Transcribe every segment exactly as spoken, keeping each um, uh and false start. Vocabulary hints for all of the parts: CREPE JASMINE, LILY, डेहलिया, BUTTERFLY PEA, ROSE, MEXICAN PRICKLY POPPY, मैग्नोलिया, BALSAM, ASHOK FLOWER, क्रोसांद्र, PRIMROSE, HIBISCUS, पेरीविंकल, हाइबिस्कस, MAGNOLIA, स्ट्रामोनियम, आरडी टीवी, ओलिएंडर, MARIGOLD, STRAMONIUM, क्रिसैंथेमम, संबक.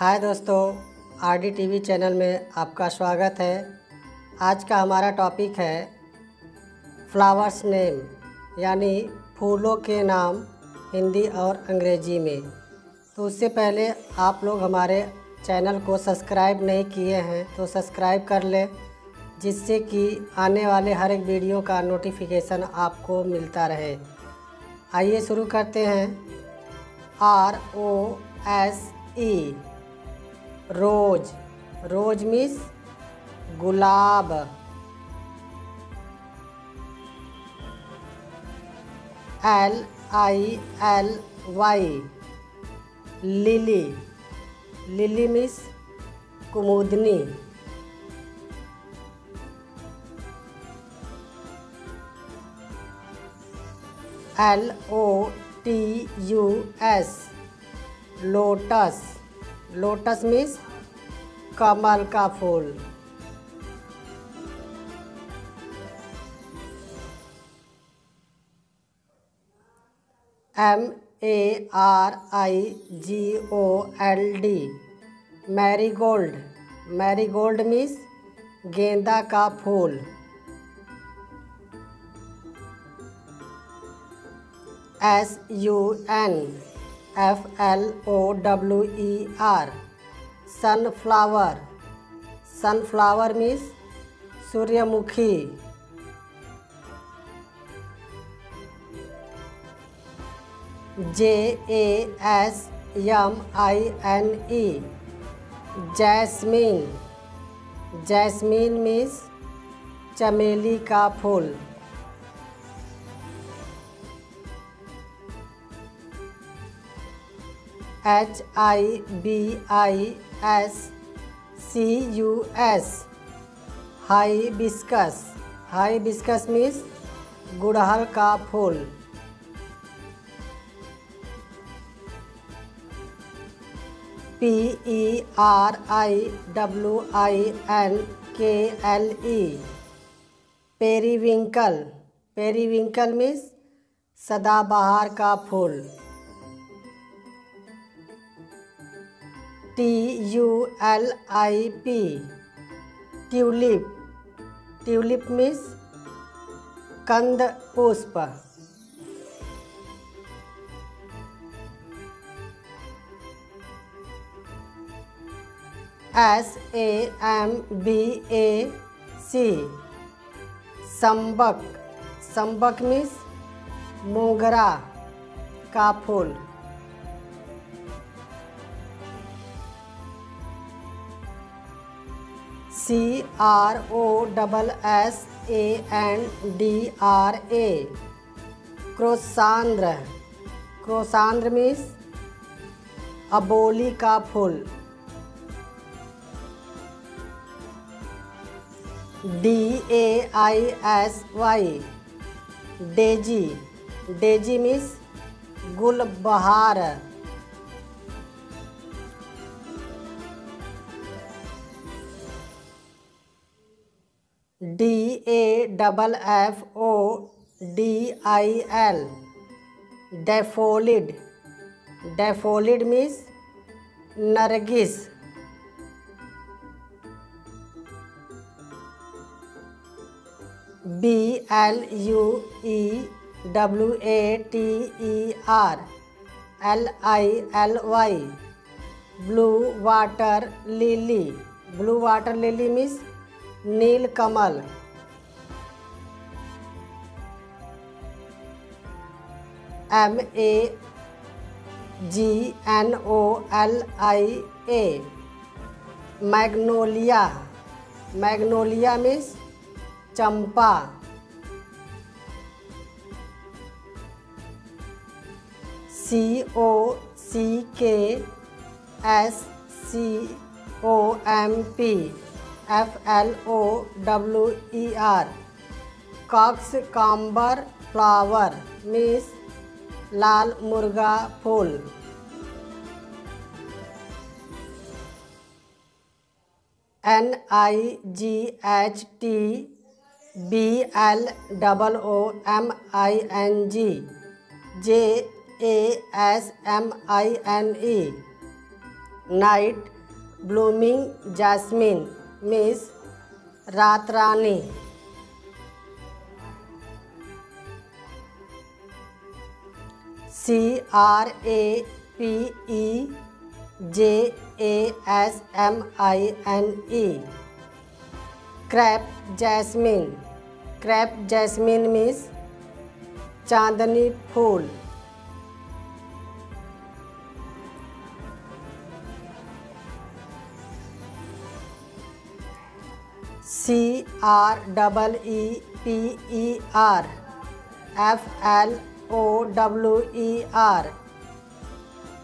हाय दोस्तों, आरडी टीवी channel में आपका स्वागत है। आज का हमारा टॉपिक है फ्लावर्स नेम यानी फूलों के नाम हिंदी और अंग्रेजी में। तो उससे पहले आप लोग हमारे चैनल को सब्सक्राइब नहीं किए हैं तो सब्सक्राइब कर लें, जिससे कि आने वाले हर एक वीडियो का नोटिफिकेशन आपको मिलता रहे। आइए शुरू करते हैं। R O S E rose. Rose means गुलाब। L I L Y lily. Lily means कुमुदनी। L O T U S lotus. Lotus means कमल का फूल। M A R I G O L D marigold. Marigold means गेंदा का फूल। S U N F L O W E R sunflower. Sunflower means सूर्यमुखी। J A S M I N E jasmine. Jasmine means चमेली का फूल। H I B I S C U S हाइबिस्कस। हाइबिस्कस means गुड़हल का फूल। P E R I W I N K L E पेरीविंकल। पेरीविंकल means सदाबहार का फूल। T U L I P tulip. Tulip means कंद पुष्प। S A M B A C संबक। संबक means मोगरा का फूल। C R O double S A N D R A क्रोसांद्र। क्रोसांद्र means अबोली का फूल। D A I S Y daisy. Daisy means गुलबहार। D A double F O D I L daffodil. Daffodil means नरगिस। B L U E W A T E R L I L Y blue water lily. Blue water lily means नील कमल। M A G N O L I A मैग्नोलिया। मैग्नोलिया means चंपा। C O C K S C O M B F L O W E R कॉक्सकॉम्बर flower means लाल मुर्गा फूल। N I G H T B L double O M I N G J A S M I N E night blooming jasmine means रात रानी। C R A P E J A S M I N E crape jasmine. Crepe jasmine means चांदनी फूल। C R double E P E R F L O W E R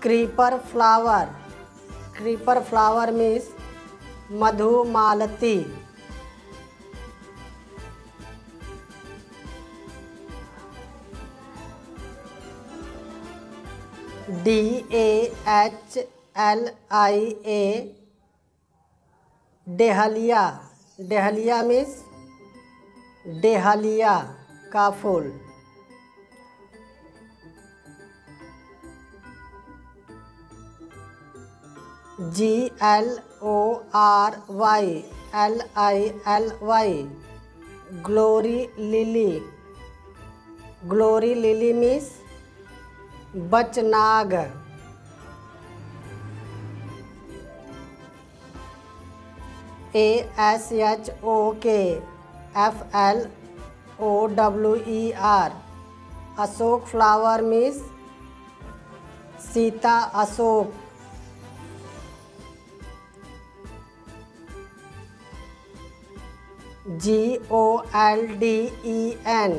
creeper flower. Creeper flower means मधुमालती। D A H L I A डेहलिया। डेहलिया means डेहलिया का फूल। G L O R Y L I L Y glory lily. Glory lily means बचनाग। A S H O K F L O W E R Ashok flower means Sita Ashok. G O L D E N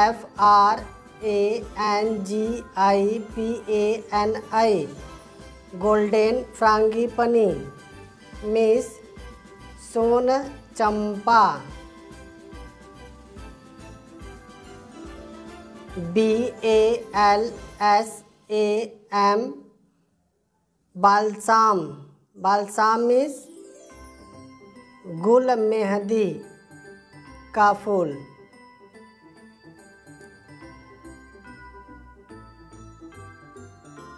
F R A N G I P A N I golden frangipani means सोन चंपा। B A L S A M बालसाम। बालसाम means गुल मेहंदी का फूल।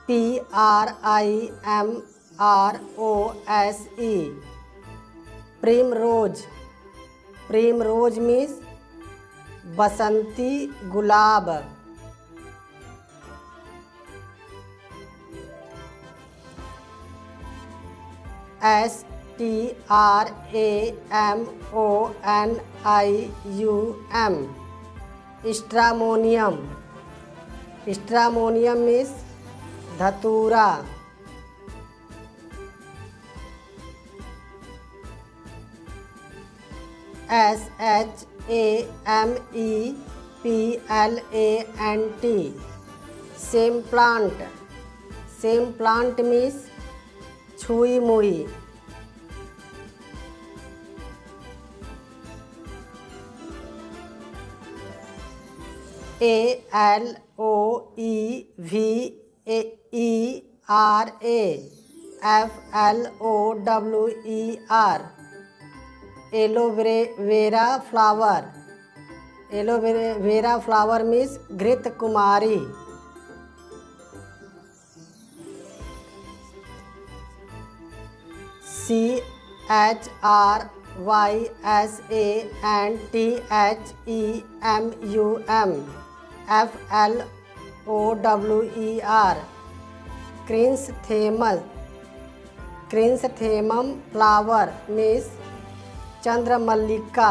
P R I M R O S E primrose. Primrose means बसंती गुलाब। S T R A M O N I U M स्ट्रामोनियम। स्ट्रामोनियम means धतूरा। S H A M E P L A N T shame plant. Shame plant means छुई मुई। A L O E V A E R A F L O W E R aloe vera vera flower. Aloe vera vera flower means घृत कुमारी। C H R Y S A N T H E M U M F L O W E R क्रिसैंथेमम। क्रिसैंथेमम flower means चंद्रमल्लिका।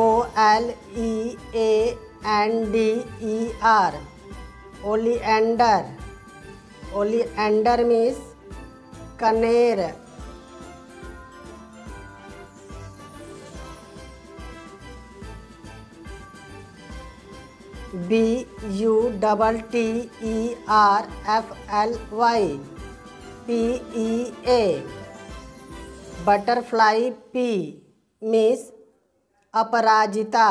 O L E A N D E R ओलिएंडर। ओलिएंडर means कनेर। B U double T E R F L Y P E A butterfly pea means अपराजिता।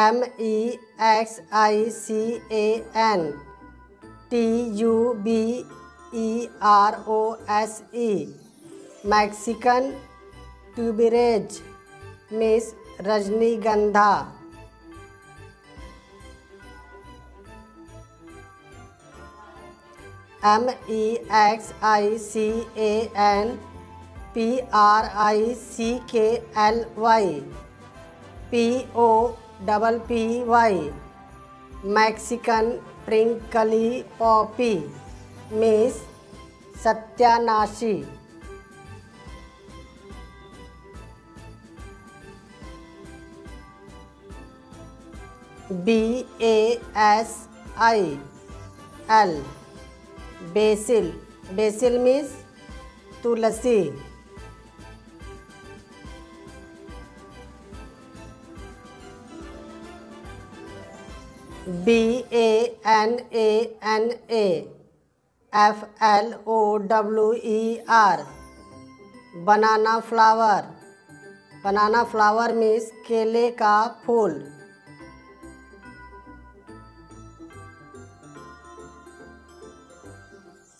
M E X I C A N T U B E R O S E Mexican tuberose. Means रजनीगंधा। M E X I C A N P R I C K L Y P O double P Y Mexican prickly poppy means सत्यानाशी। B A S I L basil basil means तुलसी। B A N A N A F L O W E R banana flower banana flower means केले का फूल।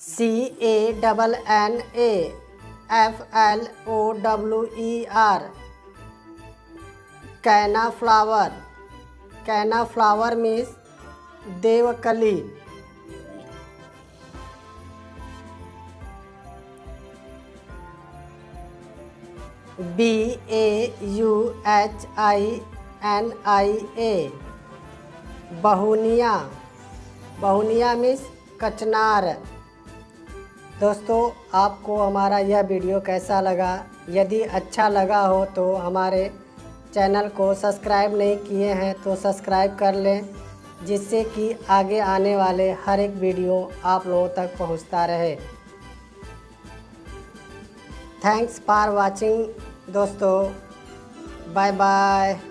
C A double N A F L O W E R कैना flower canna flower means देवकली। B A U H I N I A bauhinia bauhinia means कचनार। दोस्तों, आपको हमारा यह वीडियो कैसा लगा? यदि अच्छा लगा हो तो हमारे चैनल को सब्सक्राइब नहीं किए हैं तो सब्सक्राइब कर लें, जिससे कि आगे आने वाले हर एक वीडियो आप लोगों तक पहुंचता रहे। थैंक्स फॉर वाचिंग दोस्तों, बाय बाय।